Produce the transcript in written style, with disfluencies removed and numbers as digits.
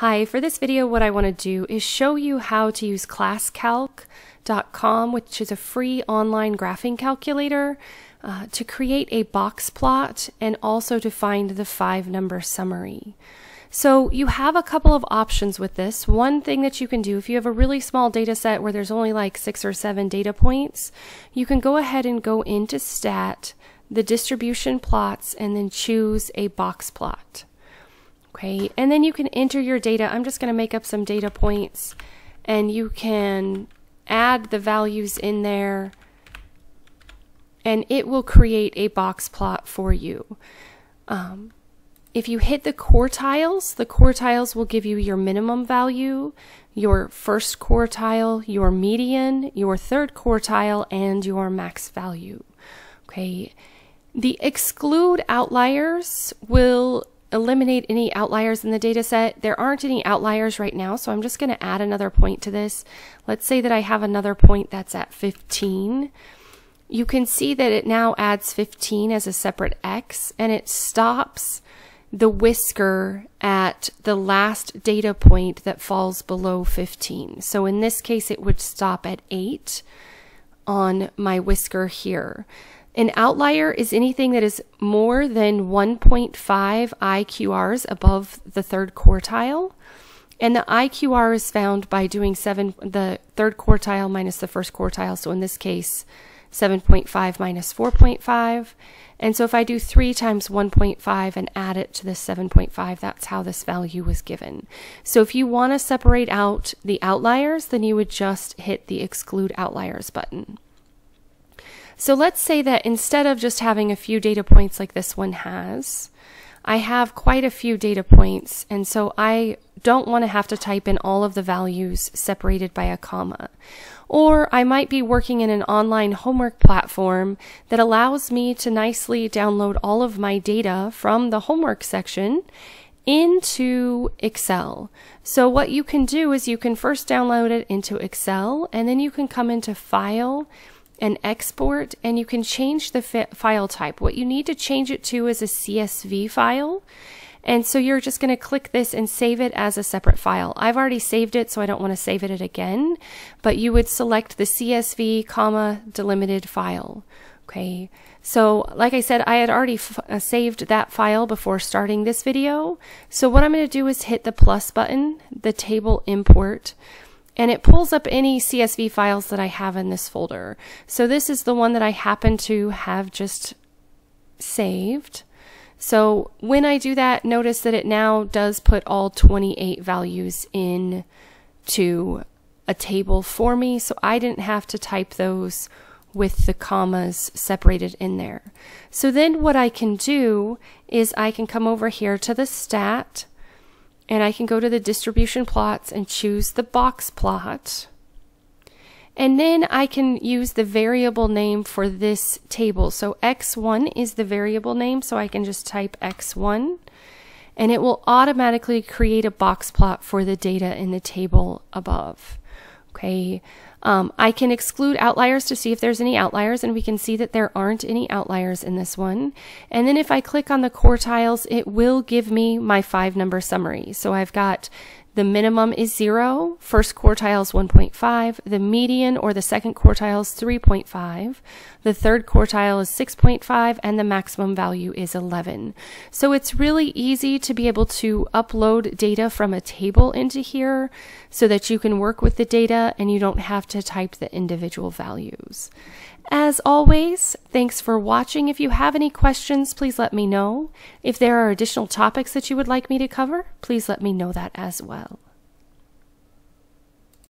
Hi, for this video what I want to do is show you how to use ClassCalc.com, which is a free online graphing calculator, to create a box plot and also to find the 5-number summary. So you have a couple of options with this. One thing that you can do if you have a really small data set where there's only like 6 or 7 data points, you can go ahead and go into Stat, the distribution plots, and then choose a box plot. Okay, and then you can enter your data. I'm just going to make up some data points, and you can add the values in there, and it will create a box plot for you. If you hit the quartiles will give you your minimum value, your first quartile, your median, your third quartile, and your max value. Okay, the exclude outliers will eliminate any outliers in the data set. There aren't any outliers right now, so I'm just going to add another point to this. Let's say that I have another point that's at 15. You can see that it now adds 15 as a separate X, and it stops the whisker at the last data point that falls below 15. So in this case, it would stop at 8 on my whisker here. An outlier is anything that is more than 1.5 IQRs above the third quartile, and the IQR is found by doing the third quartile minus the first quartile, so in this case 7.5 minus 4.5, and so if I do 3 times 1.5 and add it to the 7.5, that's how this value was given. So if you want to separate out the outliers, then you would just hit the exclude outliers button. So let's say that instead of just having a few data points like this one has, I have quite a few data points, and so I don't want to have to type in all of the values separated by a comma. Or I might be working in an online homework platform that allows me to nicely download all of my data from the homework section into Excel. So what you can do is you can first download it into Excel, and then you can come into File and Export, and you can change the file type. What you need to change it to is a CSV file, and so you're just going to click this and save it as a separate file. I've already saved it, so I don't want to save it again, but you would select the CSV, comma, delimited file. Okay, so like I said, I had already saved that file before starting this video, so what I'm going to do is hit the plus button, the table import, and it pulls up any CSV files that I have in this folder. So this is the one that I happen to have just saved. So when I do that, notice that it now does put all 28 values into a table for me, so I didn't have to type those with the commas separated in there. So then what I can do is I can come over here to the stat, and I can go to the distribution plots and choose the box plot. And then I can use the variable name for this table. So X1 is the variable name, so I can just type X1, and it will automatically create a box plot for the data in the table above. Okay, I can exclude outliers to see if there's any outliers, and we can see that there aren't any outliers in this one. And then if I click on the quartiles, it will give me my 5-number summary. So I've got the minimum is 0, first quartile is 1.5, the median or the second quartile is 3.5, the third quartile is 6.5, and the maximum value is 11. So it's really easy to be able to upload data from a table into here so that you can work with the data and you don't have to type the individual values. As always, thanks for watching. If you have any questions, please let me know. If there are additional topics that you would like me to cover, please let me know that as well.